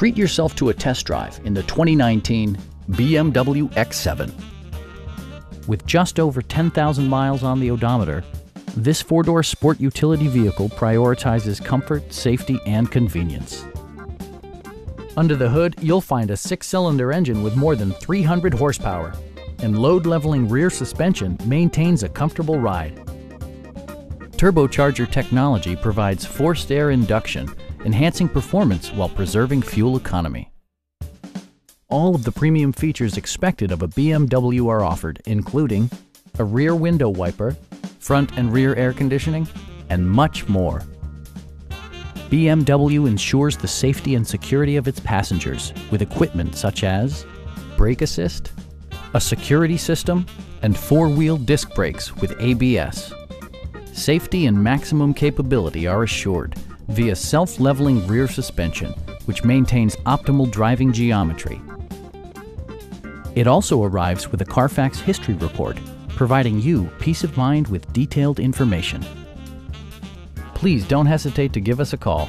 Treat yourself to a test drive in the 2019 BMW X7. With just over 10,000 miles on the odometer, this four-door sport utility vehicle prioritizes comfort, safety, and convenience. Under the hood, you'll find a six-cylinder engine with more than 300 horsepower, and load-leveling rear suspension maintains a comfortable ride. Turbocharger technology provides forced air induction, enhancing performance while preserving fuel economy. All of the premium features expected of a BMW are offered, including a rear window wiper, front and rear air conditioning, and much more. BMW ensures the safety and security of its passengers with equipment such as brake assist, a security system, and four-wheel disc brakes with ABS. Safety and maximum capability are assured via self-leveling rear suspension, which maintains optimal driving geometry. It also arrives with a Carfax history report, providing you peace of mind with detailed information. Please don't hesitate to give us a call.